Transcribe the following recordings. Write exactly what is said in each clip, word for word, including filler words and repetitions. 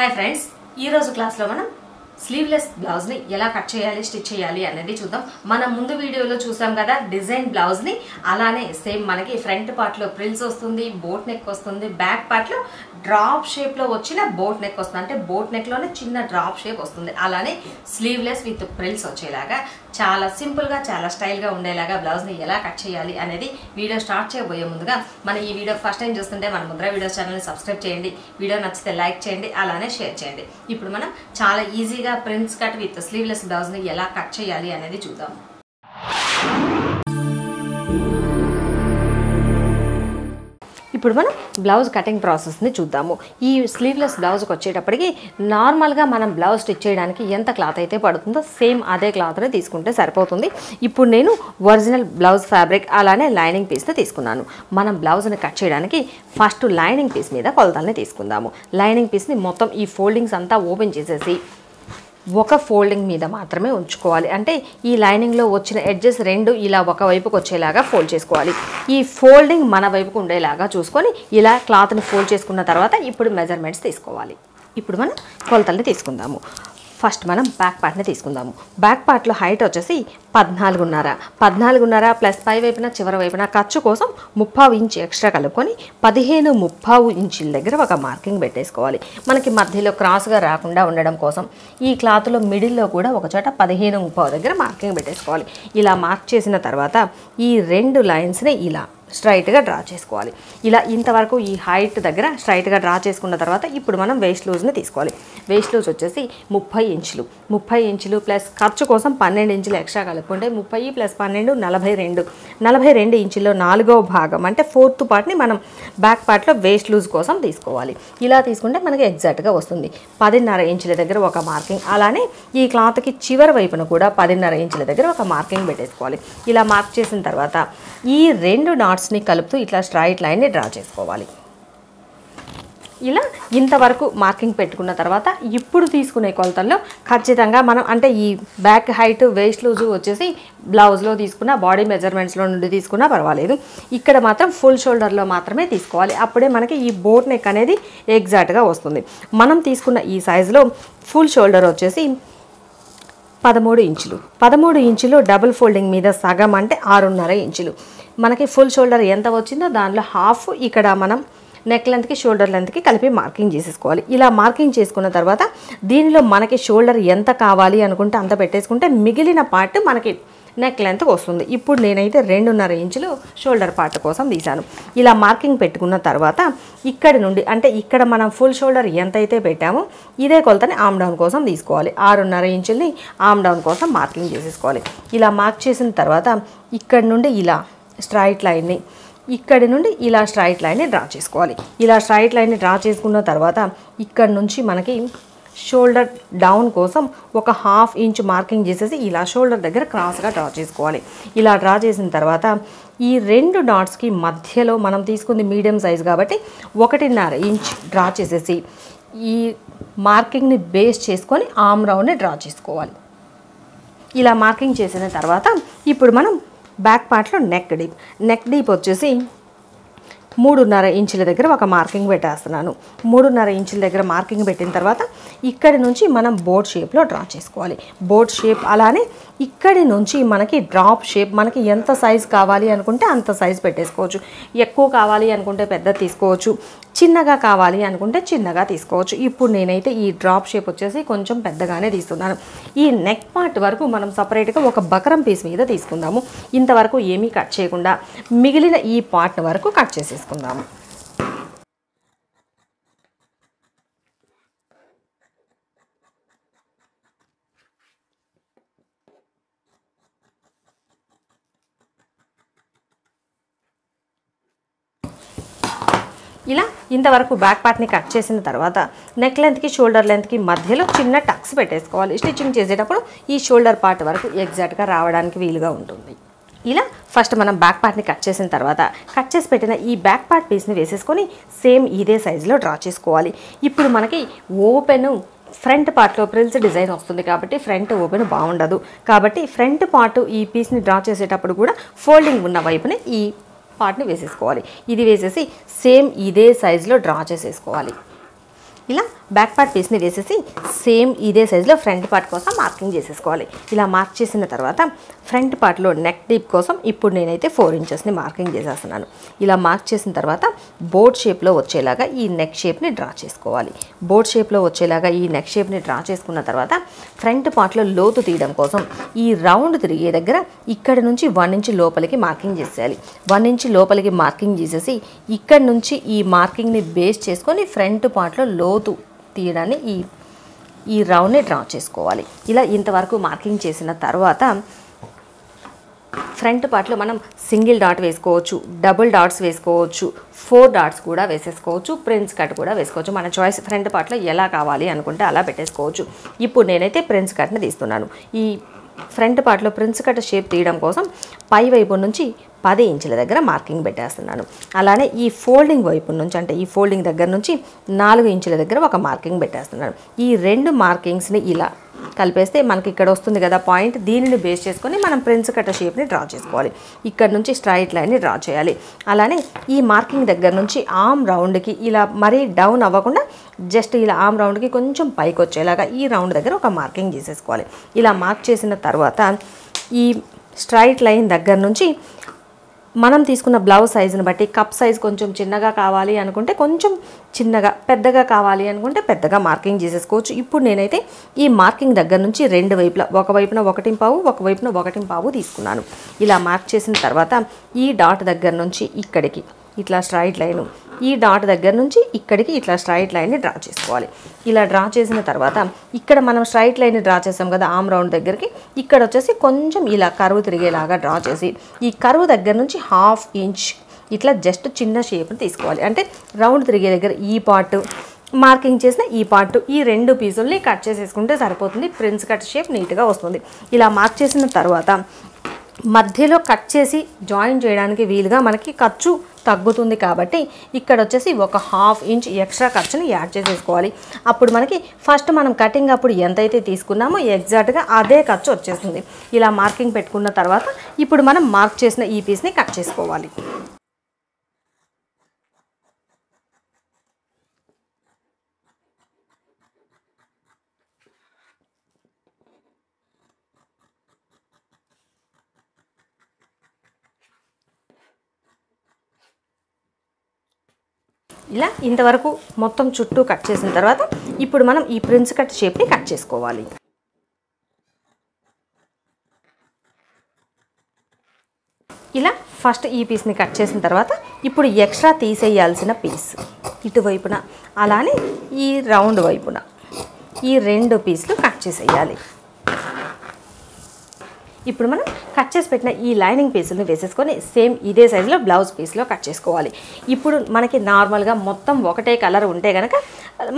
Hi friends ये रोज़ु class लो मनम स्लीवलेस ब्लाउज नी एला कट चेयाली स्टिच चेयाली अनेदी चूद्दाम। मनम मुंदु वीडियोलो चूसाम कदा डिजाइन ब्लाउज नी अलाने सेम मनकी फ्रंट पार्ट लो फ्रिल्स वस्तुंदी, बोट नेक वस्तुंदी, बैक पार्ट लो ड्राप शेप लो वच्चिन बोट नेक वस्तुंदी अंटे बोट नेक लोने चिन्न ड्राप शेप वस्तुंदी। अलाने स्लीवलेस विथ फ्रिल्स वच्चेलागा చాలా సింపుల్ గా చాలా స్టైల్ గా ఉండేలాగా బ్లౌజ్ ని ఎలా కట్ చేయాలి అనేది వీడియో స్టార్ట్ చేయబోయే ముందుగా మన ఈ వీడియో ఫస్ట్ టైం చూస్తుంటే మన ముద్ర వీడియోస్ ఛానల్ ని సబ్స్క్రైబ్ చేయండి, వీడియో నచ్చితే లైక్ చేయండి, అలానే షేర్ చేయండి। ఇప్పుడు మనం చాలా ఈజీగా prints cut with sleeveless blouse ని ఎలా కట్ చేయాలి అనేది చూద్దాం। ఇప్పుడు మనం బ్లౌజ్ కటింగ్ ప్రాసెస్ ని చూద్దాము। ఈ స్లీవ్‌లెస్ బ్లౌజ్ కు వచ్చేటప్పటికి నార్మల్ గా మనం బ్లౌజ్ స్టిచ్ చేయడానికి ఎంత క్లాత్ అయితే పడుతుందో సేమ్ అదే క్లాత్ ని తీసుకుంటే సరిపోతుంది। ఇప్పుడు నేను ఒరిజినల్ బ్లౌజ్ ఫ్యాబ్రిక్ అలానే లైనింగ్ పీస్ ని తీసుకున్నాను। మనం బ్లౌజ్ ని కట్ చేయడానికి ఫస్ట్ లైనింగ్ పీస్ మీద కొలతల్ని తీసుకుందాము। లైనింగ్ పీస్ ని మొత్తం ఈ ఫోల్డింగ్స్ అంతా ఓపెన్ చేసేసి ఒక ఫోల్డింగ్ మీద మాత్రమే ఉంచుకోవాలి। అంటే ఈ లైనింగ్ లో వచ్చిన ఎడ్జెస్ రెండు ఇలా ఒక వైపుకు వచ్చేలాగా ఫోల్డ్ చేసుకోవాలి। ఈ ఫోల్డింగ్ మన వైపుకు ఉండేలాగా చూసుకొని ఇలా క్లాత్ ని ఫోల్డ్ చేసుకున్న తర్వాత ఇప్పుడు మెజర్మెంట్స్ తీసుకోవాలి। ఇప్పుడు మనం కొలతల్ని తీసుకుందాము। ఫస్ట్ మనం బ్యాక్ పార్ట్ ని తీసుకుందాము। బ్యాక్ పార్ట్ లో హైట్ వచ్చేసి పద్నాలుగున్నర పద్నాలుగున్నర ప్లస్ పై వైపున చివరి వైపున ఖర్చు కోసం ముప్పావు ఇంచు ఎక్స్ట్రా కలుపుకొని పదిహేను ముప్పావు ఇంచుల దగ్గర ఒక మార్కింగ్ పెట్టేసుకోవాలి। మనకి మధ్యలో క్రాస్గా రాకుండా ఉండడం కోసం ఈ క్లాత్లో మిడిల్లో కూడా ఒక చోట పదిహేను ముప్పావు దగ్గర మార్కింగ్ పెట్టేసుకోవాలి। ఇలా మార్క్ చేసిన తర్వాత ఈ రెండు లైన్స్ని ఇలా స్ట్రైట్గా డ్రా చేసుకోవాలి। ఇలా ఇంతవరకు ఈ హైట్ దగ్గర స్ట్రైట్గా డ్రా చేసుకున్న తర్వాత ఇప్పుడు మనం వేస్ట్ లూజ్ని తీసుకోవాలి। వేస్ట్ లూజ్ వచ్చేసి ముప్పై ఇంచులు ముప్పై ఇంచులు ప్లస్ ఖర్చు కోసం పన్నెండు ఇంచులు ఎక్స్ట్రా కలుపుకుంటే ముప్పై ప్లస్ పన్నెండు నలభై రెండు నలభై రెండు ఇంచుల్లో నాలుగో భాగం అంటే ఫోర్త్ పార్ట్ని మనం బ్యాక్ పార్ట్లో వేస్ట్ లూజ్ కోసం తీసుకోవాలి। ఇలా తీసుకుంటే మనకి ఎగ్జాక్ట్గా వస్తుంది। పదిన్నర ఇంచుల దగ్గర ఒక మార్కింగ్, అలానే ఈ క్లాత్కి చివరి వైపున కూడా పదిన్నర ఇంచుల దగ్గర ఒక మార్కింగ్ పెట్టేసుకోవాలి। ఇలా మార్క్ చేసిన తర్వాత ఈ రెండు నాట్స్ ని కలుపుతూ ఇట్లా స్ట్రైట్ లైన్ ని డ్రా చేసుకోవాలి। ఇలా ఇంతవరకు మార్కింగ్ పెట్టుకున్న తర్వాత ఇప్పుడు తీసుకునే కొలతల్లో ఖచ్చితంగా మనం అంటే ఈ బ్యాక్ హైట్ వేస్ట్ లూజు వచ్చేసి బ్లౌజ్లో తీసుకున్న బాడీ మెజర్మెంట్స్లో నుండి తీసుకున్నా పర్వాలేదు, ఇక్కడ మాత్రం ఫుల్ షోల్డర్లో మాత్రమే తీసుకోవాలి। అప్పుడే మనకి ఈ బోట్ నెక్ అనేది ఎగ్జాక్ట్గా వస్తుంది। మనం తీసుకున్న ఈ సైజులో ఫుల్ షోల్డర్ వచ్చేసి పదమూడు ఇంచులు పదమూడు ఇంచులు డబుల్ ఫోల్డింగ్ మీద సగం అంటే ఆరున్నర ఇంచులు మనకి ఫుల్ షోల్డర్ ఎంత వచ్చిందో దానిలో హాఫ్ ఇక్కడ మనం నెక్ లెంత్కి షోల్డర్ లెంత్కి కలిపి మార్కింగ్ చేసేసుకోవాలి। ఇలా మార్కింగ్ చేసుకున్న తర్వాత దీనిలో మనకి షోల్డర్ ఎంత కావాలి అనుకుంటే అంత పెట్టేసుకుంటే మిగిలిన పార్ట్ మనకి నెక్ లెంత్ వస్తుంది। ఇప్పుడు నేనైతే రెండున్నర ఇంచులు షోల్డర్ పార్ట్ కోసం తీశాను। ఇలా మార్కింగ్ పెట్టుకున్న తర్వాత ఇక్కడ నుండి అంటే ఇక్కడ మనం ఫుల్ షోల్డర్ ఎంతైతే పెట్టామో ఇదే కొలతని ఆమ్ డౌన్ కోసం తీసుకోవాలి। ఆరున్నర ఇంచుల్ని ఆమ్ డౌన్ కోసం మార్కింగ్ చేసేసుకోవాలి। ఇలా మార్క్ చేసిన తర్వాత ఇక్కడ నుండి ఇలా స్ట్రైట్ లైన్ని ఇక్కడి నుండి ఇలా స్ట్రైట్ లైన్ని డ్రా చేసుకోవాలి। ఇలా స్ట్రైట్ లైన్ని డ్రా చేసుకున్న తర్వాత ఇక్కడ నుంచి మనకి షోల్డర్ డౌన్ కోసం ఒక హాఫ్ ఇంచ్ మార్కింగ్ చేసేసి ఇలా షోల్డర్ దగ్గర క్రాస్గా డ్రా చేసుకోవాలి। ఇలా డ్రా చేసిన తర్వాత ఈ రెండు డాట్స్కి మధ్యలో మనం తీసుకుంది మీడియం సైజ్ కాబట్టి ఒకటిన్నర ఇంచ్ డ్రా చేసేసి ఈ మార్కింగ్ని బేస్ చేసుకొని ఆమ్ రౌండ్ని డ్రా చేసుకోవాలి। ఇలా మార్కింగ్ చేసిన తర్వాత ఇప్పుడు మనం బ్యాక్ పార్ట్లో నెక్ డీప్ నెక్ డీప్ వచ్చేసి మూడున్నర ఇంచుల దగ్గర ఒక మార్కింగ్ పెట్టేస్తున్నాను। మూడున్నర ఇంచుల దగ్గర మార్కింగ్ పెట్టిన తర్వాత ఇక్కడి నుంచి మనం బోట్ షేప్లో డ్రా చేసుకోవాలి। బోట్ షేప్ అలానే ఇక్కడి నుంచి మనకి డ్రాప్ షేప్ మనకి ఎంత సైజ్ కావాలి అనుకుంటే అంత సైజ్ పెట్టేసుకోవచ్చు। ఎక్కువ కావాలి అనుకుంటే పెద్ద తీసుకోవచ్చు, చిన్నగా కావాలి అనుకుంటే చిన్నగా తీసుకోవచ్చు। ఇప్పుడు నేనైతే ఈ డ్రాప్ షేప్ వచ్చేసి కొంచెం పెద్దగానే తీసుకున్నాను। ఈ నెక్ పార్ట్ వరకు మనం సపరేట్గా ఒక బకరం పీస్ మీద తీసుకుందాము। ఇంతవరకు ఏమీ కట్ చేయకుండా మిగిలిన ఈ పార్ట్ వరకు కట్ చేసేసుకుందాము। ఇలా ఇంతవరకు బ్యాక్ పార్ట్ని కట్ చేసిన తర్వాత నెక్ లెంత్కి షోల్డర్ లెంత్కి మధ్యలో చిన్న టక్స్ పెట్టేసుకోవాలి। స్టిచ్చింగ్ చేసేటప్పుడు ఈ షోల్డర్ పార్ట్ వరకు ఎగ్జాక్ట్గా రావడానికి వీలుగా ఉంటుంది। ఇలా ఫస్ట్ మనం బ్యాక్ పార్ట్ని కట్ చేసిన తర్వాత కట్ చేసి పెట్టిన ఈ బ్యాక్ పార్ట్ పీస్ని వేసేసుకొని సేమ్ ఇదే సైజులో డ్రా చేసుకోవాలి। ఇప్పుడు మనకి ఓపెన్ ఫ్రంట్ పార్ట్లో ప్రిల్స్ డిజైన్ వస్తుంది కాబట్టి ఫ్రంట్ ఓపెన్ బాగుండదు కాబట్టి ఫ్రంట్ పార్ట్ ఈ పీస్ని డ్రా చేసేటప్పుడు కూడా ఫోల్డింగ్ ఉన్న వైపునే ఈ పార్ట్ని వేసేసుకోవాలి। ఇది వేసేసి సేమ్ ఇదే సైజులో డ్రా చేసేసుకోవాలి। ఇలా బ్యాక్ పార్ట్ పీస్ ని తీసేసి సేమ్ ఇదే సైజ్ లో ఫ్రంట్ పార్ట్ కోసం మార్కింగ్ చేసుకోవాలి। ఇలా మార్క్ చేసిన తర్వాత ఫ్రంట్ పార్ట్ లో నెక్ డీప్ కోసం ఇప్పుడు నేనైతే फ़ोर ఇంచెస్ ని మార్కింగ్ చేసేస్తున్నాను। ఇలా మార్క్ చేసిన తర్వాత బోర్డ్ షేప్ లో వచ్చేలాగా ఈ నెక్ షేప్ ని డ్రా చేసుకోవాలి। బోర్డ్ షేప్ లో వచ్చేలాగా ఈ నెక్ షేప్ ని డ్రా చేసుకున్న తర్వాత ఫ్రంట్ పార్ట్ లో లోతు తీయడం కోసం ఈ రౌండ్ తిరిగే దగ్గర ఇక్కడ నుంచి वन ఇంచ్ లోపలికి మార్కింగ్ చేయాలి। वन ఇంచ్ లోపలికి మార్కింగ్ చేసేసి ఇక్కడ నుంచి ఈ మార్కింగ్ ని బేస్ చేసుకొని ఫ్రంట్ పార్ట్ లో లోతు తీయడాన్ని ఈ ఈ రౌండ్ ని డ్రా చేసుకోవాలి। ఇలా ఇంతవరకు మార్కింగ్ చేసిన తర్వాత ఫ్రంట్ పార్ట్ లో మనం సింగిల్ డాట్ వేసుకోవచ్చు, డబుల్ డాట్స్ వేసుకోవచ్చు, ఫోర్ డాట్స్ కూడా వేసేసుకోవచ్చు, ప్రిన్స్ కట్ కూడా వేసుకోవచ్చు। మన చాయిస్ ఫ్రంట్ పార్ట్ లో ఎలా కావాలి అనుకుంటే అలా పెట్టేసుకోవచ్చు। ఇప్పుడు నేనైతే ప్రిన్స్ కట్ ని తీస్తున్నాను। ఈ ఫ్రంట్ పార్ట్ లో ప్రిన్స్ కట్ షేప్ తీయడం కోసం పై వైపు నుంచి పది ఇంచుల దగ్గర మార్కింగ్ పెట్టేస్తున్నాను। అలానే ఈ ఫోల్డింగ్ వైపు నుంచి అంటే ఈ ఫోల్డింగ్ దగ్గర నుంచి నాలుగు ఇంచుల దగ్గర ఒక మార్కింగ్ పెట్టేస్తున్నాను। ఈ రెండు మార్కింగ్స్ని ఇలా కలిపేస్తే మనకి ఇక్కడ వస్తుంది కదా పాయింట్, దీనిని బేస్ చేసుకొని మనం ప్రిన్స్ కట్ షేప్ని డ్రా చేసుకోవాలి। ఇక్కడ నుంచి స్ట్రైట్ లైన్ని డ్రా చేయాలి। అలానే ఈ మార్కింగ్ దగ్గర నుంచి ఆమ్ రౌండ్కి ఇలా మరీ డౌన్ అవ్వకుండా జస్ట్ ఇలా ఆమ్ రౌండ్కి కొంచెం పైకి వచ్చేలాగా ఈ రౌండ్ దగ్గర ఒక మార్కింగ్ చేసేసుకోవాలి। ఇలా మార్క్ చేసిన తర్వాత ఈ స్ట్రైట్ లైన్ దగ్గర నుంచి మనం తీసుకున్న బ్లౌజ్ సైజుని బట్టి కప్ సైజ్ కొంచెం చిన్నగా కావాలి అనుకుంటే కొంచెం చిన్నగా, పెద్దగా కావాలి అనుకుంటే పెద్దగా మార్కింగ్ చేసేసుకోవచ్చు। ఇప్పుడు నేనైతే ఈ మార్కింగ్ దగ్గర నుంచి రెండు వైపులా ఒకవైపున ఒకటి పావు ఒకవైపున ఒకటి పావు తీసుకున్నాను। ఇలా మార్క్ చేసిన తర్వాత ఈ డాట్ దగ్గర నుంచి ఇక్కడికి ఇట్లా స్ట్రైట్ లైను, ఈ డాట్ దగ్గర నుంచి ఇక్కడికి ఇట్లా స్ట్రైట్ లైన్ని డ్రా చేసుకోవాలి। ఇలా డ్రా చేసిన తర్వాత ఇక్కడ మనం స్ట్రైట్ లైన్ని డ్రా చేసాం కదా ఆమ్ రౌండ్ దగ్గరికి, ఇక్కడ వచ్చేసి కొంచెం ఇలా కరువు తిరిగేలాగా డ్రా చేసి ఈ కరువు దగ్గర నుంచి హాఫ్ ఇంచ్ ఇట్లా జస్ట్ చిన్న షేప్ని తీసుకోవాలి। అంటే రౌండ్ తిరిగే దగ్గర ఈ పార్ట్ మార్కింగ్ చేసిన ఈ పార్ట్ ఈ రెండు పీసుల్ని కట్ చేసేసుకుంటే సరిపోతుంది, ప్రిన్స్ కట్ షేప్ నీట్గా వస్తుంది। ఇలా మార్క్ చేసిన తర్వాత మధ్యలో కట్ చేసి జాయిన్ చేయడానికి వీలుగా మనకి ఖర్చు తగ్గుతుంది కాబట్టి ఇక్కడ వచ్చేసి ఒక హాఫ్ ఇంచ్ ఎక్స్ట్రా ఖర్చుని యాడ్ చేసేసుకోవాలి। అప్పుడు మనకి ఫస్ట్ మనం కటింగ్ అప్పుడు ఎంతైతే తీసుకున్నామో ఎగ్జాక్ట్గా అదే ఖర్చు వచ్చేస్తుంది। ఇలా మార్కింగ్ పెట్టుకున్న తర్వాత ఇప్పుడు మనం మార్క్ చేసిన ఈ పీస్ని కట్ చేసుకోవాలి। ఇలా ఇంతవరకు మొత్తం చుట్టూ కట్ చేసిన తర్వాత ఇప్పుడు మనం ఈ ప్రిన్స్ కట్ షేప్ని కట్ చేసుకోవాలి। ఇలా ఫస్ట్ ఈ పీస్ని కట్ చేసిన తర్వాత ఇప్పుడు ఎక్స్ట్రా తీసేయాల్సిన పీస్ ఇటువైపున అలానే ఈ రౌండ్ వైపున ఈ రెండు పీస్లు కట్ చేసేయాలి। ఇప్పుడు మనం కట్ చేసి పెట్టిన ఈ లైనింగ్ పీసులను వేసేసుకొని సేమ్ ఇదే సైజులో బ్లౌజ్ పీస్లో కట్ చేసుకోవాలి। ఇప్పుడు మనకి నార్మల్గా మొత్తం ఒకటే కలర్ ఉంటే కనుక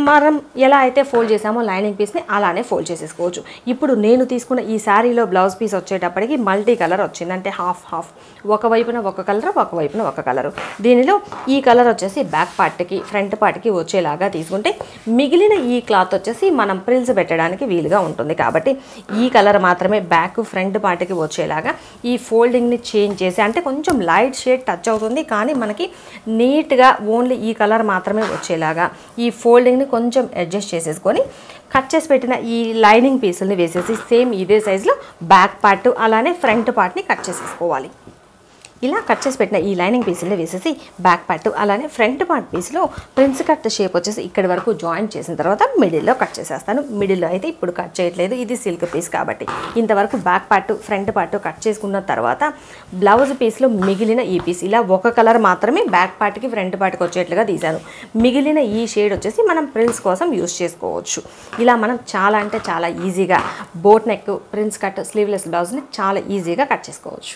మనం ఎలా అయితే ఫోల్డ్ చేసామో లైనింగ్ పీస్ని అలానే ఫోల్డ్ చేసేసుకోవచ్చు। ఇప్పుడు నేను తీసుకున్న ఈ శారీలో బ్లౌజ్ పీస్ వచ్చేటప్పటికి మల్టీ కలర్ వచ్చింది, అంటే హాఫ్ హాఫ్, ఒకవైపున ఒక కలర్ ఒకవైపున ఒక కలరు। దీనిలో ఈ కలర్ వచ్చేసి బ్యాక్ పార్ట్కి ఫ్రంట్ పార్ట్కి వచ్చేలాగా తీసుకుంటే మిగిలిన ఈ క్లాత్ వచ్చేసి మనం ప్రిల్స్ పెట్టడానికి వీలుగా ఉంటుంది కాబట్టి ఈ కలర్ మాత్రమే బ్యాక్ ఫ్రంట్ పార్ట్కి వచ్చేలాగా ఈ ఫోల్డింగ్ని చేంజ్ చేసి, అంటే కొంచెం లైట్ షేడ్ టచ్ అవుతుంది కానీ మనకి నీట్గా ఓన్లీ ఈ కలర్ మాత్రమే వచ్చేలాగా ఈ ఫోల్డింగ్ కొంచెం అడ్జస్ట్ చేసేసుకొని కట్ చేసి పెట్టిన ఈ లైనింగ్ పీసుల్ని వేసేసి సేమ్ ఇదే సైజులో బ్యాక్ పార్ట్ అలానే ఫ్రంట్ పార్ట్ని కట్ చేసేసుకోవాలి। ఇలా కట్ చేసి పెట్టిన ఈ లైనింగ్ పీసుల్ని వేసేసి బ్యాక్ పార్ట్ అలానే ఫ్రంట్ పార్ట్ పీస్లో ప్రిన్స్ కట్ షేప్ వచ్చేసి ఇక్కడి వరకు జాయిన్ చేసిన తర్వాత మిడిల్లో కట్ చేసేస్తాను। మిడిల్లో అయితే ఇప్పుడు కట్ చేయట్లేదు, ఇది సిల్క్ పీస్ కాబట్టి। ఇంతవరకు back part front part cut చేసుకున్న తర్వాత బ్లౌజ్ పీస్లో మిగిలిన ఈ పీస్ ఇలా ఒక కలర్ మాత్రమే బ్యాక్ పార్ట్కి ఫ్రంట్ పార్ట్కి వచ్చేట్లుగా తీశాను। మిగిలిన ఈ షేడ్ వచ్చేసి మనం ప్రిన్స్ కోసం యూజ్ చేసుకోవచ్చు। ఇలా మనం చాలా అంటే చాలా ఈజీగా boat neck prince cut sleeveless బ్లౌజ్ని చాలా ఈజీగా కట్ చేసుకోవచ్చు।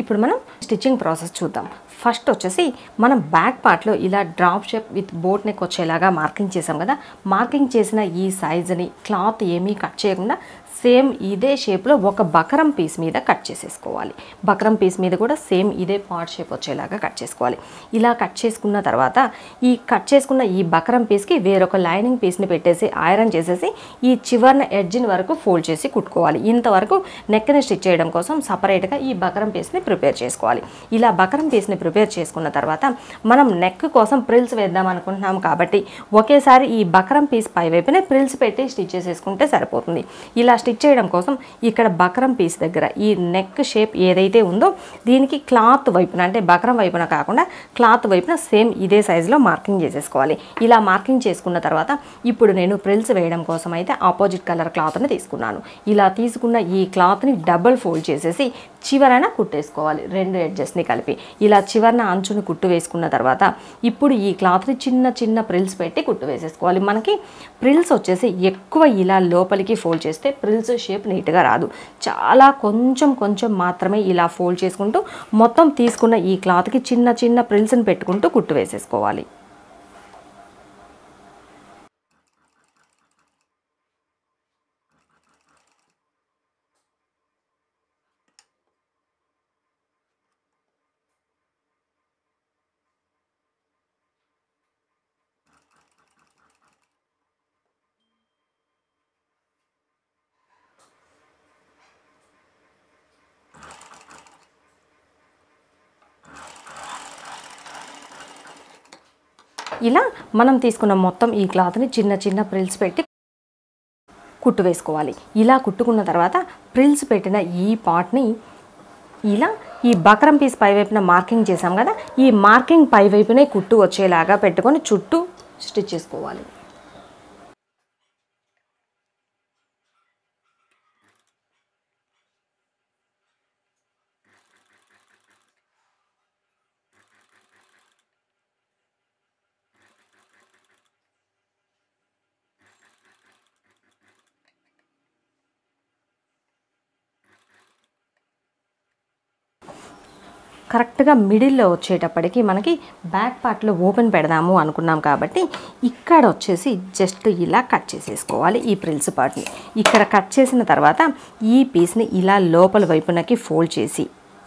ఇప్పుడు మనం స్టిచ్చింగ్ ప్రాసెస్ చూద్దాం। ఫస్ట్ వచ్చేసి మనం బ్యాక్ పార్ట్లో ఇలా drop shape with boat neck వచ్చేలాగా మార్కింగ్ చేసాం కదా, మార్కింగ్ చేసిన ఈ సైజుని క్లాత్ ఏమీ కట్ చేయకుండా సేమ్ ఇదే షేప్లో ఒక బకరం పీస్ మీద కట్ చేసేసుకోవాలి. బకరం పీస్ మీద కూడా సేమ్ ఇదే పార్ట్ షేప్ వచ్చేలాగా కట్ చేసుకోవాలి. ఇలా కట్ చేసుకున్న తర్వాత ఈ కట్ చేసుకున్న ఈ బకరం పీస్కి వేరొక లైనింగ్ పీస్ని పెట్టేసి ఐరన్ చేసేసి ఈ చివర్న ఎడ్జిన్ వరకు ఫోల్డ్ చేసి కుట్టుకోవాలి. ఇంతవరకు నెక్ని స్టిచ్ చేయడం కోసం సపరేట్గా ఈ బకరం పీస్ని ప్రిపేర్ చేసుకోవాలి. ఇలా బకరం పీస్ని ప్రిపేర్ చేసుకున్న తర్వాత మనం నెక్ కోసం ప్రిల్స్ వేద్దాం అనుకుంటున్నాం కాబట్టి ఒకేసారి ఈ బకరం పీస్ పై వైపునే ప్రిల్స్ పెట్టి స్టిచ్ చేసేసుకుంటే సరిపోతుంది. ఇలా స్టిచ్ చేయడం కోసం ఇక్కడ బకరం పీస్ దగ్గర ఈ నెక్ షేప్ ఏదైతే ఉందో దీనికి క్లాత్ వైపున, అంటే బకరం వైపున కాకుండా క్లాత్ వైపున సేమ్ ఇదే సైజులో మార్కింగ్ చేసేసుకోవాలి. ఇలా మార్కింగ్ చేసుకున్న తర్వాత ఇప్పుడు నేను ప్రిల్స్ వేయడం కోసం అయితే ఆపోజిట్ కలర్ క్లాత్ని తీసుకున్నాను. ఇలా తీసుకున్న ఈ క్లాత్ని డబుల్ ఫోల్డ్ చేసేసి చివరన కుట్టేసుకోవాలి. రెండు ఎడ్జెస్ని కలిపి ఇలా చివరన అంచుని కుట్టు వేసుకున్న తర్వాత ఇప్పుడు ఈ క్లాత్ని చిన్న చిన్న ప్రిల్స్ పెట్టి కుట్టు వేసేసుకోవాలి. మనకి ప్రిల్స్ వచ్చేసి ఎక్కువ ఇలా లోపలికి ఫోల్డ్ చేస్తే ప్రిల్స్ షేప్ నీట్గా రాదు. చాలా కొంచెం కొంచెం మాత్రమే ఇలా ఫోల్డ్ చేసుకుంటూ మొత్తం తీసుకున్న ఈ క్లాత్కి చిన్న చిన్న ప్రిల్స్ని పెట్టుకుంటూ కుట్టు వేసేసుకోవాలి. ఇలా మనం తీసుకున్న మొత్తం ఈ క్లాత్ని చిన్న చిన్న ప్రిల్స్ పెట్టి కుట్టు వేసుకోవాలి. ఇలా కుట్టుకున్న తర్వాత ప్రిల్స్ పెట్టిన ఈ పార్ట్ని ఇలా ఈ బకరం పీస్ పైవైపున మార్కింగ్ చేసాం కదా, ఈ మార్కింగ్ పైవైపునే కుట్టు వచ్చేలాగా పెట్టుకొని చుట్టూ స్టిచ్ చేసుకోవాలి. కరెక్ట్గా మిడిల్లో వచ్చేటప్పటికి మనకి బ్యాక్ పార్ట్లో ఓపెన్ పెడదాము అనుకున్నాం కాబట్టి ఇక్కడ వచ్చేసి జస్ట్ ఇలా కట్ చేసేసుకోవాలి. ఈ ప్రిల్స్ పార్ట్ని ఇక్కడ కట్ చేసిన తర్వాత ఈ పీస్ని ఇలా లోపల వైపునకి ఫోల్డ్ చేసి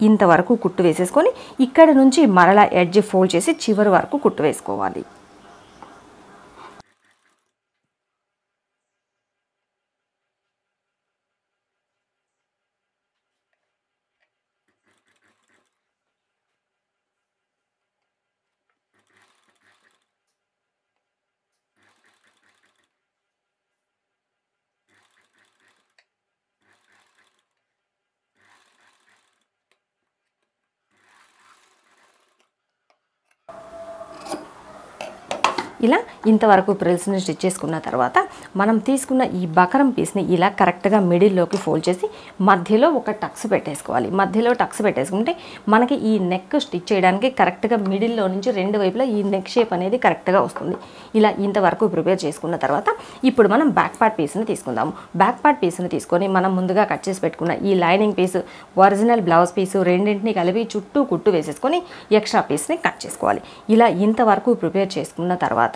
ఇంతవరకు కుట్టు వేసేసుకొని ఇక్కడ నుంచి మరలా ఎడ్జ్ ఫోల్డ్ చేసి చివరి వరకు కుట్టు వేసుకోవాలి. ఇలా ఇంతవరకు ప్రిల్స్ని స్టిచ్ చేసుకున్న తర్వాత మనం తీసుకున్న ఈ బకరం పీస్ని ఇలా కరెక్ట్గా మిడిల్లోకి ఫోల్డ్ చేసి మధ్యలో ఒక టక్స్ పెట్టేసుకోవాలి. మధ్యలో టక్స్ పెట్టేసుకుంటే మనకి ఈ నెక్ స్టిచ్ చేయడానికి కరెక్ట్గా మిడిల్లో నుంచి రెండు వైపులా ఈ నెక్ షేప్ అనేది కరెక్ట్గా వస్తుంది. ఇలా ఇంతవరకు ప్రిపేర్ చేసుకున్న తర్వాత ఇప్పుడు మనం బ్యాక్ పార్ట్ పీస్ని తీసుకుందాము. బ్యాక్ పార్ట్ పీస్ని తీసుకొని మనం ముందుగా కట్ చేసి పెట్టుకున్న ఈ lining piece, original blouse piece రెండింటిని కలిపి చుట్టూ కుట్టు వేసేసుకొని ఎక్స్ట్రా పీస్ని కట్ చేసుకోవాలి. ఇలా ఇంతవరకు ప్రిపేర్ చేసుకున్న తర్వాత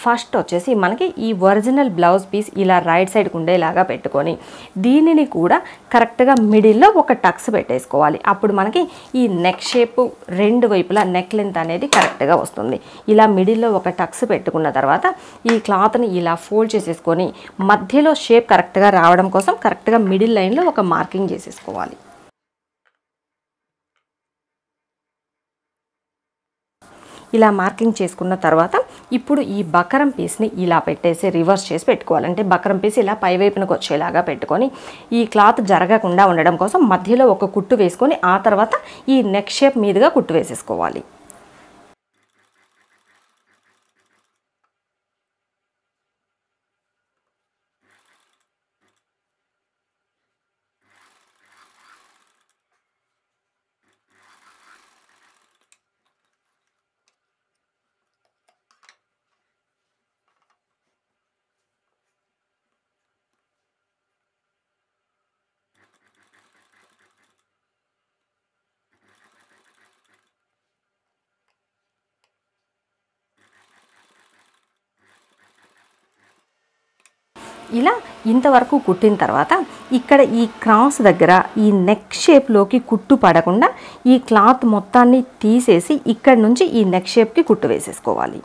ఫస్ట్ వచ్చేసి మనకి ఈ ఒరిజినల్ బ్లౌజ్ పీస్ ఇలా రైట్ సైడ్కి ఉండేలాగా పెట్టుకొని దీనిని కూడా కరెక్ట్గా మిడిల్లో ఒక టక్స్ పెట్టేసుకోవాలి. అప్పుడు మనకి ఈ నెక్ షేప్ రెండు వైపులా నెక్ లెంత్ అనేది కరెక్ట్గా వస్తుంది. ఇలా మిడిల్లో ఒక టక్స్ పెట్టుకున్న తర్వాత ఈ క్లాత్ని ఇలా ఫోల్డ్ చేసేసుకొని మధ్యలో షేప్ కరెక్ట్గా రావడం కోసం కరెక్ట్గా మిడిల్ లైన్లో ఒక మార్కింగ్ చేసేసుకోవాలి. ఇలా మార్కింగ్ చేసుకున్న తర్వాత ఇప్పుడు ఈ బకరం పీస్ని ఇలా పెట్టేసి రివర్స్ చేసి పెట్టుకోవాలి. అంటే బకరం పీస్ ఇలా పైవైపునకు వచ్చేలాగా పెట్టుకొని ఈ క్లాత్ జరగకుండా ఉండడం కోసం మధ్యలో ఒక కుట్టు వేసుకొని ఆ తర్వాత ఈ నెక్ షేప్ మీదుగా కుట్టు వేసేసుకోవాలి. ఇలా ఇంతవరకు కుట్టిన తర్వాత ఇక్కడ ఈ క్రాస్ దగ్గర ఈ నెక్ షేప్ లోకి కుట్టు పడకుండా ఈ క్లాత్ మొత్తాన్ని తీసేసి ఇక్కడ నుంచి ఈ నెక్ షేప్ కి కుట్టు వేసేసుకోవాలి.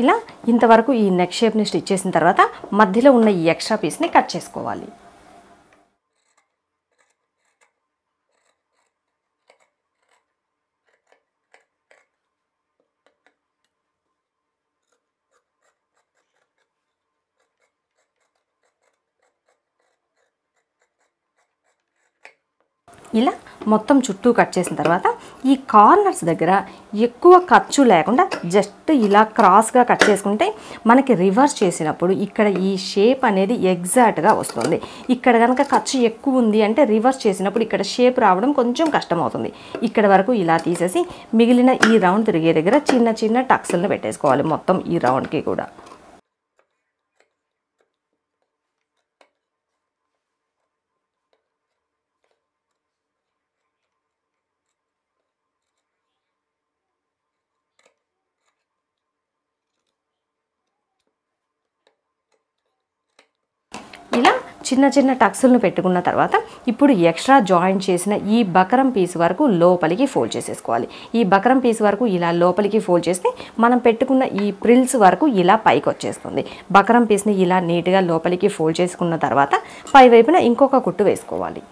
ఇలా ఇంతవరకు ఈ నెక్ షేప్ ని స్టిచ్ చేసిన తర్వాత మధ్యలో ఉన్న ఈ ఎక్స్ట్రా పీస్ ని కట్ చేసుకోవాలి. ఇలా మొత్తం చుట్టూ కట్ చేసిన తర్వాత ఈ కార్నర్స్ దగ్గర ఎక్కువ ఖర్చు లేకుండా జస్ట్ ఇలా క్రాస్గా కట్ చేసుకుంటే మనకి రివర్స్ చేసినప్పుడు ఇక్కడ ఈ షేప్ అనేది ఎగ్జాక్ట్గా వస్తుంది. ఇక్కడ కనుక ఖర్చు ఎక్కువ ఉంది అంటే రివర్స్ చేసినప్పుడు ఇక్కడ షేప్ రావడం కొంచెం కష్టమవుతుంది. ఇక్కడ వరకు ఇలా తీసేసి మిగిలిన ఈ రౌండ్ తిరిగే దగ్గర చిన్న చిన్న టక్స్లను పెట్టేసుకోవాలి మొత్తం ఈ రౌండ్కి కూడా. ఇలా చిన్న చిన్న టక్స్లను పెట్టుకున్న తర్వాత ఇప్పుడు ఎక్స్ట్రా జాయింట్ చేసిన ఈ బకరం పీస్ వరకు లోపలికి ఫోల్డ్ చేసేసుకోవాలి. ఈ బకరం పీస్ వరకు ఇలా లోపలికి ఫోల్డ్ చేస్తే మనం పెట్టుకున్న ఈ ప్రిల్స్ వరకు ఇలా పైకి వచ్చేస్తుంది. బకరం పీస్ని ఇలా నీట్గా లోపలికి ఫోల్డ్ చేసుకున్న తర్వాత పై వైపున ఇంకొక కుట్టు వేసుకోవాలి.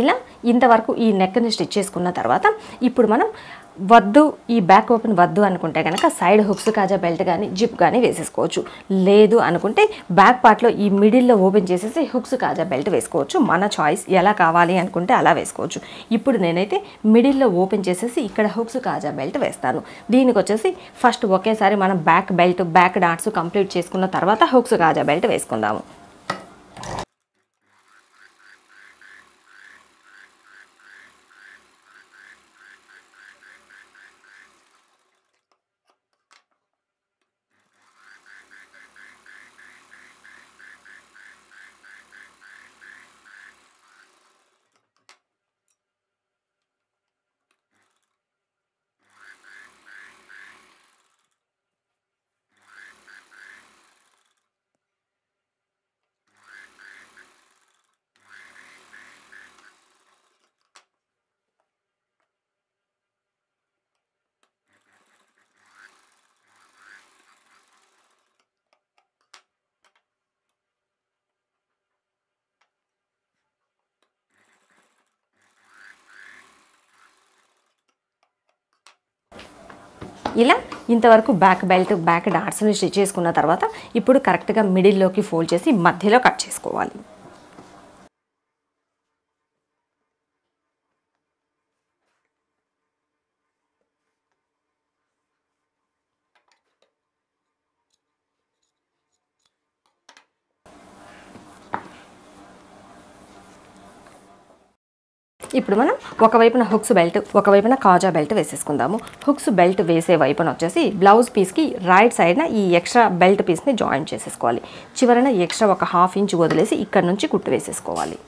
ఇలా ఇంతవరకు ఈ నెక్ని స్టిచ్ చేసుకున్న తర్వాత ఇప్పుడు మనం వద్దు ఈ బ్యాక్ ఓపెన్ వద్దు అనుకుంటే కనుక సైడ్ హుక్స్ కాజా బెల్ట్ కానీ జిప్ కానీ వేసేసుకోవచ్చు. లేదు అనుకుంటే బ్యాక్ పార్ట్లో ఈ మిడిల్లో ఓపెన్ చేసేసి హుక్స్ కాజా బెల్ట్ వేసుకోవచ్చు. మన చాయిస్, ఎలా కావాలి అనుకుంటే అలా వేసుకోవచ్చు. ఇప్పుడు నేనైతే మిడిల్లో ఓపెన్ చేసేసి ఇక్కడ హుక్స్ కాజా బెల్ట్ వేస్తాను. దీనికి వచ్చేసి ఫస్ట్ ఒకేసారి మనం back belt back dots complete చేసుకున్న తర్వాత హుక్స్ కాజా బెల్ట్ వేసుకుందాము. ఇలా ఇంతవరకు బ్యాక్ బెల్ట్ బ్యాక్ డాట్స్ని స్టిచ్ చేసుకున్న తర్వాత ఇప్పుడు కరెక్ట్గా మిడిల్లోకి ఫోల్డ్ చేసి మధ్యలో కట్ చేసుకోవాలి. ఇప్పుడు మనం ఒక వైపున హుక్స్ బెల్ట్ ఒక వైపున కాజా బెల్ట్ వేసేసుకుందాము. హుక్స్ బెల్ట్ వేసే వైపున వచ్చేసి బ్లౌజ్ పీస్ కి రైట్ సైడ్ నా ఈ ఎక్స్ట్రా బెల్ట్ పీస్ ని జాయిన్ చేసేసుకోవాలి. చివరన ఎక్స్ట్రా ఒక హాఫ్ ఇంచ్ వదిలేసి ఇక్కడ నుంచి కుట్టు వేసేసుకోవాలి.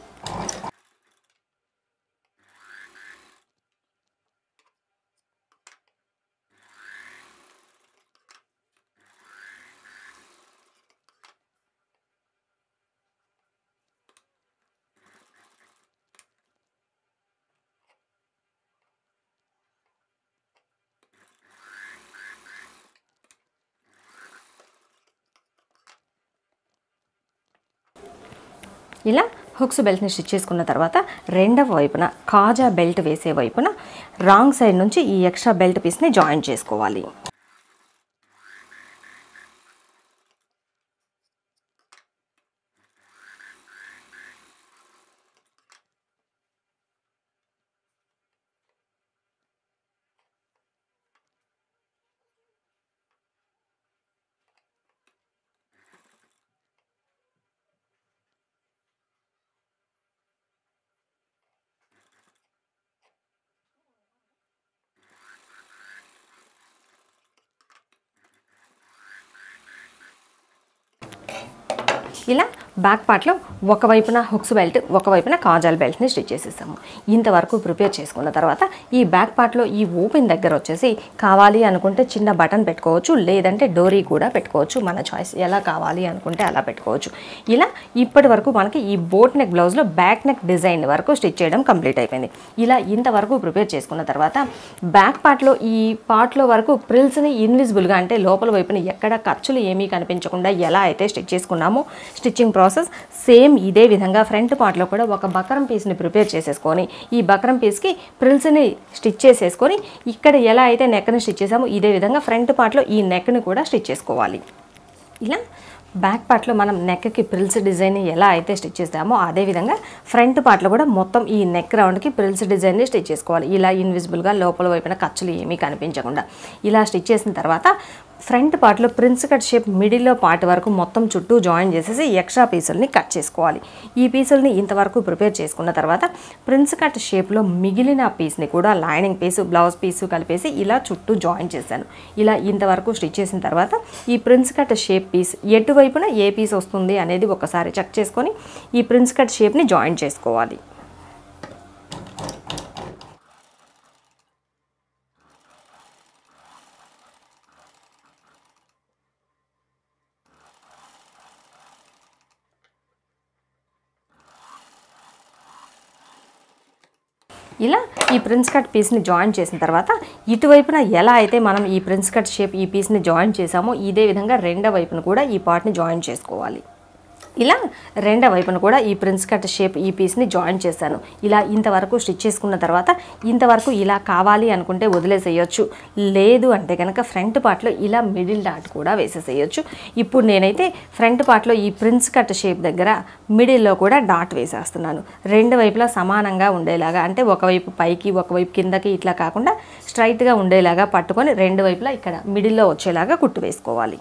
ఇలా హుక్స్ బెల్ట్ని స్టిచ్ చేసుకున్న తర్వాత రెండవ వైపున కాజా బెల్ట్ వేసే వైపున రాంగ్ సైడ్ నుంచి ఈ ఎక్స్ట్రా బెల్ట్ పీస్ని జాయిన్ చేసుకోవాలి. ఇలా బ్యాక్ పార్ట్లో ఒకవైపున హుక్స్ బెల్ట్ ఒకవైపున కాజాల్ బెల్ట్ని స్టిచ్ చేసేసాము. ఇంతవరకు ప్రిపేర్ చేసుకున్న తర్వాత ఈ బ్యాక్ పార్ట్లో ఈ ఓపెన్ దగ్గర వచ్చేసి కావాలి అనుకుంటే చిన్న బటన్ పెట్టుకోవచ్చు, లేదంటే డోరీ కూడా పెట్టుకోవచ్చు. మన చాయిస్, ఎలా కావాలి అనుకుంటే అలా పెట్టుకోవచ్చు. ఇలా ఇప్పటి వరకు మనకి ఈ బోట్ నెక్ బ్లౌజ్లో బ్యాక్ నెక్ డిజైన్ వరకు స్టిచ్ చేయడం కంప్లీట్ అయిపోయింది. ఇలా ఇంతవరకు ప్రిపేర్ చేసుకున్న తర్వాత బ్యాక్ పార్ట్లో ఈ పార్ట్లో వరకు ప్రిల్స్ని ఇన్విజిబుల్గా అంటే లోపల వైపున ఎక్కడ ఖర్చులు ఏమీ కనిపించకుండా ఎలా అయితే స్టిచ్ చేసుకున్నామో స్టిచ్చింగ్ ప్రాసెస్ సేమ్ ఇదే విధంగా ఫ్రంట్ పార్ట్లో కూడా ఒక బకరం పీస్ని ప్రిపేర్ చేసేసుకొని ఈ బకరం పీస్కి ప్రిల్స్ని స్టిచ్ చేసేసుకొని ఇక్కడ ఎలా అయితే నెక్ని స్టిచ్ చేసామో ఇదే విధంగా ఫ్రంట్ పార్ట్లో ఈ నెక్ని కూడా స్టిచ్ చేసుకోవాలి. ఇలా బ్యాక్ పార్ట్లో మనం నెక్కి ప్రిల్స్ డిజైన్ ఎలా అయితే స్టిచ్ చేస్తామో అదేవిధంగా ఫ్రంట్ పార్ట్లో కూడా మొత్తం ఈ నెక్ రౌండ్కి ప్రిల్స్ డిజైన్ని స్టిచ్ చేసుకోవాలి. ఇలా ఇన్విజిబుల్గా లోపల వైపున ఖర్చులు ఏమీ కనిపించకుండా ఇలా స్టిచ్ చేసిన తర్వాత ఫ్రంట్ పార్ట్లో ప్రిన్స్ కట్ షేప్ మిడిల్లో పార్ట్ వరకు మొత్తం చుట్టూ జాయిన్ చేసేసి ఎక్స్ట్రా పీసుల్ని కట్ చేసుకోవాలి. ఈ పీసుల్ని ఇంతవరకు ప్రిపేర్ చేసుకున్న తర్వాత ప్రిన్స్ కట్ షేప్లో మిగిలిన పీస్ని కూడా లైనింగ్ పీసు బ్లౌజ్ పీసు కలిపేసి ఇలా చుట్టూ జాయిన్ చేశాను. ఇలా ఇంతవరకు స్టిచ్ చేసిన తర్వాత ఈ ప్రిన్స్ కట్ షేప్ పీస్ ఎటువైపున ఏ పీస్ వస్తుంది అనేది ఒకసారి చెక్ చేసుకొని ఈ ప్రిన్స్ కట్ షేప్ని జాయిన్ చేసుకోవాలి. ఇలా ఈ ప్రిన్స్ కట్ పీస్ని జాయిన్ చేసిన తర్వాత ఇటువైపున ఎలా అయితే మనం ఈ ప్రిన్స్ కట్ షేప్ ఈ పీస్ని జాయిన్ చేసామో ఇదే విధంగా రెండో వైపున కూడా ఈ పార్ట్ని జాయిన్ చేసుకోవాలి. ఇలా రెండో వైపున కూడా ఈ ప్రిన్స్ కట్ షేప్ ఈ పీస్ని జాయిన్ చేశాను. ఇలా ఇంతవరకు స్టిచ్ చేసుకున్న తర్వాత ఇంతవరకు ఇలా కావాలి అనుకుంటే వదిలేసేయచ్చు, లేదు అంటే కనుక ఫ్రంట్ పార్ట్లో ఇలా మిడిల్ డాట్ కూడా వేసేసేయచ్చు. ఇప్పుడు నేనైతే ఫ్రంట్ పార్ట్లో ఈ ప్రిన్స్ కట్ షేప్ దగ్గర మిడిల్లో కూడా డాట్ వేసేస్తున్నాను. రెండు వైపులా సమానంగా ఉండేలాగా, అంటే ఒకవైపు పైకి ఒకవైపు కిందకి ఇట్లా కాకుండా స్ట్రైట్గా ఉండేలాగా పట్టుకొని రెండు వైపులా ఇక్కడ మిడిల్లో వచ్చేలాగా కుట్టు వేసుకోవాలి.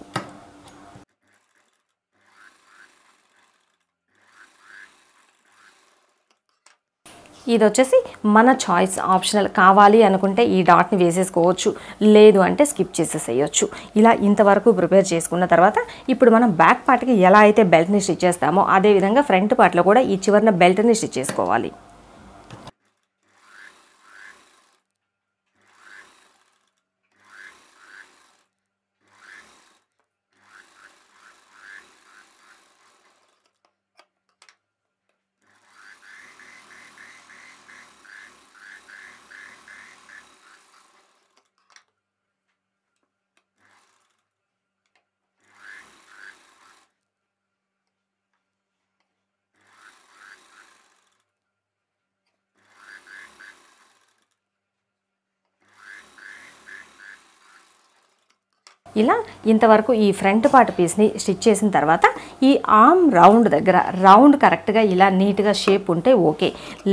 ఇది వచ్చేసి మన చాయిస్, ఆప్షనల్. కావాలి అనుకుంటే ఈ డాట్ని వేసేసుకోవచ్చు, లేదు అంటే స్కిప్ చేసేసేయచ్చు. ఇలా ఇంతవరకు ప్రిపేర్ చేసుకున్న తర్వాత ఇప్పుడు మనం బ్యాక్ పార్ట్కి ఎలా అయితే బెల్ట్ని స్టిచ్ చేస్తామో అదేవిధంగా ఫ్రంట్ పార్ట్లో కూడా ఈ చివరిన బెల్ట్ని స్టిచ్ చేసుకోవాలి. ఇలా ఇంతవరకు ఈ ఫ్రంట్ పార్ట్ పీస్ ని స్టిచ్ చేసిన తర్వాత ఈ ఆర్మ్ రౌండ్ దగ్గర రౌండ్ కరెక్ట్ గా ఇలా నీట్ గా షేప్ ఉంటే ఓకే,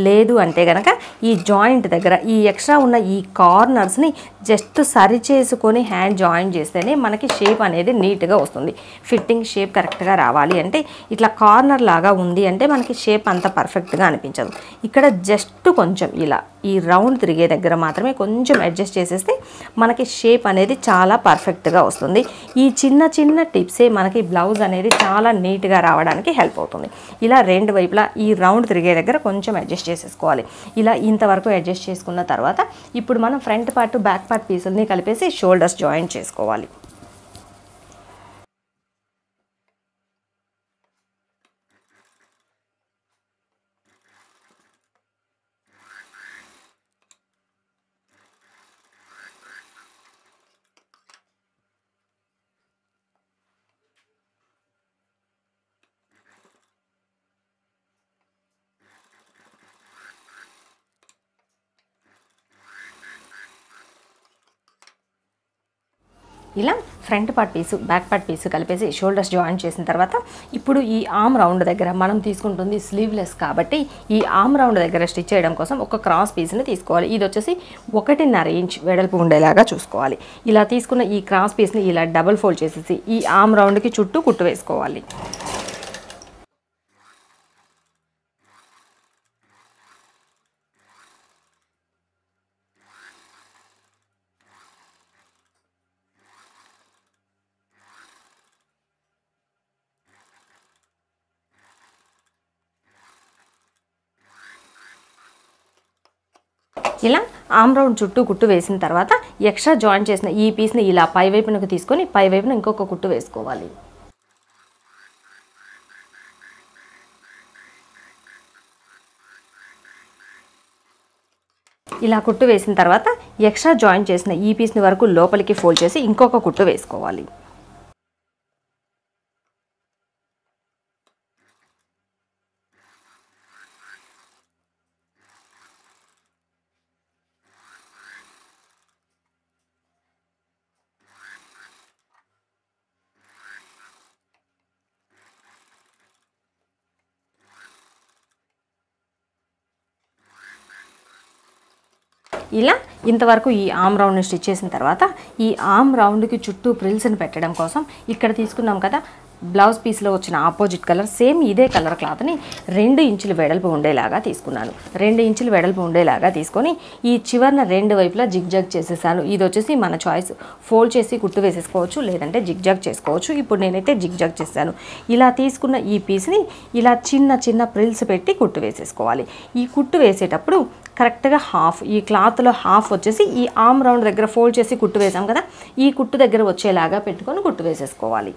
లేదు అంటే గనక ఈ జాయింట్ దగ్గర ఈ ఎక్స్ట్రా ఉన్న ఈ కార్నర్స్ ని జస్ట్ సరి చేసుకొని హ్యాండ్ జాయింట్ చేస్తేనే మనకి షేప్ అనేది నీట్ గా వస్తుంది. ఫిట్టింగ్ షేప్ కరెక్ట్ గా రావాలి అంటే ఇట్లా కార్నర్ లాగా ఉంది అంటే మనకి షేప్ అంత పర్ఫెక్ట్ గా అనిపించదు. ఇక్కడ జస్ట్ కొంచెం ఇలా ఈ రౌండ్ తిరిగే దగ్గర మాత్రమే కొంచెం అడ్జస్ట్ చేసేస్తే మనకి షేప్ అనేది చాలా పర్ఫెక్ట్గా వస్తుంది. ఈ చిన్న చిన్న టిప్సే మనకి బ్లౌజ్ అనేది చాలా నీట్గా రావడానికి హెల్ప్ అవుతుంది. ఇలా రెండు వైపులా ఈ రౌండ్ తిరిగే దగ్గర కొంచెం అడ్జస్ట్ చేసేసుకోవాలి. ఇలా ఇంతవరకు అడ్జస్ట్ చేసుకున్న తర్వాత ఇప్పుడు మనం ఫ్రంట్ పార్ట్ బ్యాక్ పార్ట్ పీసుల్ని కలిపేసి షోల్డర్స్ జాయిన్ చేసుకోవాలి. ఇలా front part piece back part piece కలిపేసి షోల్డర్స్ జాయిన్ చేసిన తర్వాత ఇప్పుడు ఈ ఆమ్ రౌండ్ దగ్గర మనం తీసుకుంటుంది స్లీవ్లెస్ కాబట్టి ఈ ఆమ్ రౌండ్ దగ్గర స్టిచ్ చేయడం కోసం ఒక క్రాస్ పీస్ని తీసుకోవాలి. ఇది వచ్చేసి ఒకటిన్నర ఇంచ్ వెడల్పు ఉండేలాగా చూసుకోవాలి. ఇలా తీసుకున్న ఈ క్రాస్ పీస్ని ఇలా డబుల్ ఫోల్డ్ చేసేసి ఈ ఆమ్ రౌండ్కి చుట్టూ కుట్టు వేసుకోవాలి. ఇలా ఆమ్ రౌండ్ చుట్టూ కుట్టు వేసిన తర్వాత ఎక్స్ట్రా జాయిన్ చేసిన ఈ పీస్ని ఇలా పై వైపునకు తీసుకొని పై వైపున ఇంకొక కుట్టు వేసుకోవాలి. ఇలా కుట్టు వేసిన తర్వాత ఎక్స్ట్రా జాయిన్ చేసిన ఈ పీస్ని వరకు లోపలికి ఫోల్డ్ చేసి ఇంకొక కుట్టు వేసుకోవాలి. ఇలా ఇంతవరకు ఈ ఆమ్ రౌండ్ని స్టిచ్ చేసిన తర్వాత ఈ ఆమ్ రౌండ్కి చుట్టూ ప్రిల్స్ని పెట్టడం కోసం ఇక్కడ తీసుకున్నాం కదా బ్లౌజ్ పీస్లో వచ్చిన ఆపోజిట్ కలర్ సేమ్ ఇదే కలర్ క్లాత్ని రెండు ఇంచులు వెడల్పు ఉండేలాగా తీసుకున్నాను. రెండు ఇంచులు వెడల్పు ఉండేలాగా తీసుకొని ఈ చివరిన రెండు వైపులా జిగ్జాగ్ చేసేసాను. ఇది వచ్చేసి మన చాయిస్, ఫోల్డ్ చేసి కుట్టు వేసేసుకోవచ్చు లేదంటే జిగ్జాగ్ చేసుకోవచ్చు. ఇప్పుడు నేనైతే జిగ్జాగ్ చేశాను. ఇలా తీసుకున్న ఈ పీస్ని ఇలా చిన్న చిన్న ప్రిల్స్ పెట్టి కుట్టు వేసేసుకోవాలి. ఈ కుట్టు వేసేటప్పుడు కరెక్ట్గా హాఫ్ ఈ క్లాత్లో హాఫ్ వచ్చేసి ఈ ఆమ్ రౌండ్ దగ్గర ఫోల్డ్ చేసి కుట్టు వేసాం కదా ఈ కుట్టు దగ్గర వచ్చేలాగా పెట్టుకొని కుట్టు వేసేసుకోవాలి.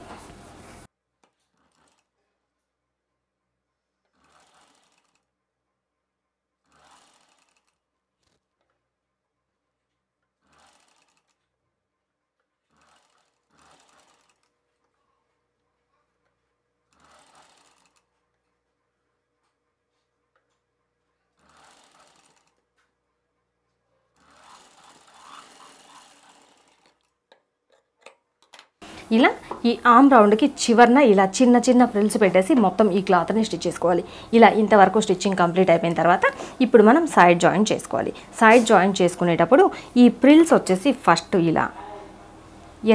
ఇలా ఈ ఆమ్ రౌండ్కి చివరిన ఇలా చిన్న చిన్న ప్రిల్స్ పెట్టేసి మొత్తం ఈ క్లాత్ని స్టిచ్ చేసుకోవాలి. ఇలా ఇంతవరకు స్టిచ్చింగ్ కంప్లీట్ అయిపోయిన తర్వాత ఇప్పుడు మనం సైడ్ జాయిన్ చేసుకోవాలి. సైడ్ జాయిన్ చేసుకునేటప్పుడు ఈ ప్రిల్స్ వచ్చేసి ఫస్ట్ ఇలా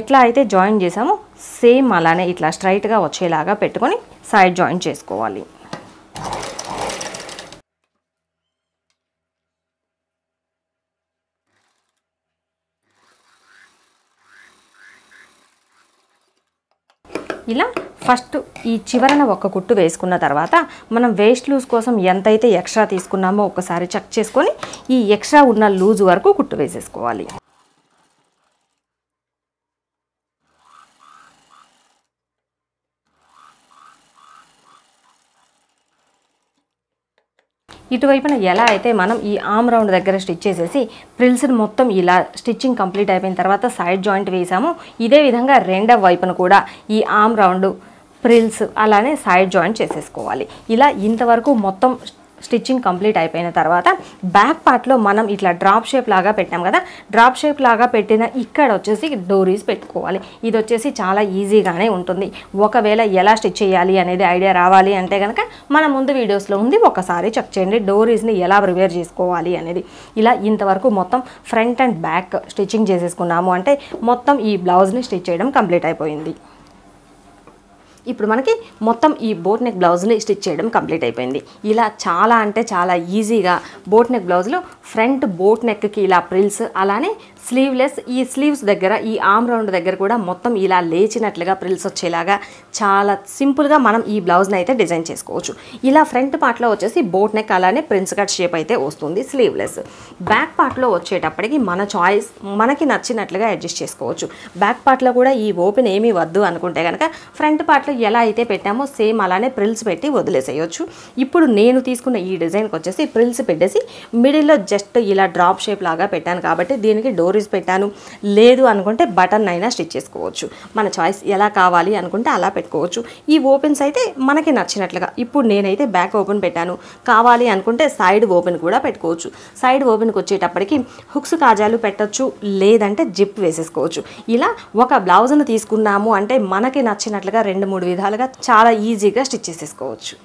ఎట్లా అయితే జాయిన్ చేసామో సేమ్ అలానే ఇట్లా స్ట్రైట్గా వచ్చేలాగా పెట్టుకొని సైడ్ జాయిన్ చేసుకోవాలి. ఇలా ఫస్ట్ ఈ చివరన ఒక కుట్టు వేసుకున్న తర్వాత మనం వేస్ట్ లూజ్ కోసం ఎంతైతే ఎక్స్ట్రా తీసుకున్నామో ఒకసారి చెక్ చేసుకొని ఈ ఎక్స్ట్రా ఉన్న లూజ్ వరకు కుట్టు వేసేసుకోవాలి. ఇటువైపున ఎలా అయితే మనం ఈ ఆమ్ రౌండ్ దగ్గర స్టిచ్ చేసేసి ప్రిల్స్ మొత్తం ఇలా స్టిచ్చింగ్ కంప్లీట్ అయిపోయిన తర్వాత సైడ్ జాయింట్ వేసాము, ఇదే విధంగా రెండవ వైపున కూడా ఈ ఆమ్ రౌండ్ ప్రిల్స్ అలానే సైడ్ జాయింట్ చేసేసుకోవాలి. ఇలా ఇంతవరకు మొత్తం స్టిచ్చింగ్ కంప్లీట్ అయిపోయిన తర్వాత బ్యాక్ పార్ట్ లో మనం ఇట్లా డ్రాప్ షేప్ లాగా పెట్టాం కదా, డ్రాప్ షేప్ లాగా పెట్టిన ఇక్కడ వచ్చేసి డోరీస్ పెట్టుకోవాలి. ఇది వచ్చేసి చాలా ఈజీగానే ఉంటుంది. ఒకవేళ ఎలా స్టిచ్ చేయాలి అనేది ఐడియా రావాలి అంటే గనక మన ముందు వీడియోస్ లో ఉంది, ఒకసారి చెక్ చేయండి డోరీస్ ని ఎలా ప్రిపేర్ చేసుకోవాలి అనేది. ఇలా ఇంతవరకు మొత్తం ఫ్రంట్ అండ్ బ్యాక్ స్టిచ్చింగ్ చేసేసుకున్నాము అంటే మొత్తం ఈ బ్లౌజ్ ని స్టిచ్ చేయడం కంప్లీట్ అయిపోయింది. ఇప్పుడు మనకి మొత్తం ఈ బోట్ నెక్ బ్లౌజ్ని స్టిచ్ చేయడం కంప్లీట్ అయిపోయింది. ఇలా చాలా అంటే చాలా ఈజీగా బోట్ నెక్ బ్లౌజ్లో ఫ్రంట్ బోట్ నెక్కి ఇలా ప్రిల్స్, అలానే స్లీవ్లెస్ ఈ స్లీవ్స్ దగ్గర ఈ ఆమ్ రౌండ్ దగ్గర కూడా మొత్తం ఇలా లేచినట్లుగా ప్రిల్స్ వచ్చేలాగా చాలా సింపుల్గా మనం ఈ బ్లౌజ్ని అయితే డిజైన్ చేసుకోవచ్చు. ఇలా ఫ్రంట్ పార్ట్లో వచ్చేసి బోట్ నెక్ అలానే ప్రిన్స్ కట్ షేప్ అయితే వస్తుంది స్లీవ్లెస్. బ్యాక్ పార్ట్లో వచ్చేటప్పటికి మన చాయిస్, మనకి నచ్చినట్లుగా అడ్జస్ట్ చేసుకోవచ్చు. బ్యాక్ పార్ట్లో కూడా ఈ ఓపెన్ ఏమీ వద్దు అనుకుంటే కనుక ఫ్రంట్ పార్ట్లో ఎలా అయితే పెట్టామో సేమ్ అలానే ప్రిల్స్ పెట్టి వదిలేసేయచ్చు. ఇప్పుడు నేను తీసుకున్న ఈ డిజైన్కి వచ్చేసి ప్రిల్స్ పెట్టేసి మిడిల్లో జస్ట్ ఇలా డ్రాప్ షేప్ లాగా పెట్టాను కాబట్టి దీనికి డోర్ పెట్టాను. లేదు అనుకుంటే బటన్ అయినా స్టిచ్ చేసుకోవచ్చు. మన చాయిస్ ఎలా కావాలి అనుకుంటే అలా పెట్టుకోవచ్చు. ఈ ఓపెన్స్ అయితే మనకి నచ్చినట్లుగా, ఇప్పుడు నేనైతే బ్యాక్ ఓపెన్ పెట్టాను, కావాలి అనుకుంటే సైడ్ ఓపెన్ కూడా పెట్టుకోవచ్చు. సైడ్ ఓపెన్కి వచ్చేటప్పటికి హుక్స్ కాజాలు పెట్టచ్చు, లేదంటే జిప్ వేసేసుకోవచ్చు. ఇలా ఒక బ్లౌజ్ను తీసుకున్నాము అంటే మనకి నచ్చినట్లుగా రెండు మూడు విధాలుగా చాలా ఈజీగా స్టిచ్ చేసేసుకోవచ్చు.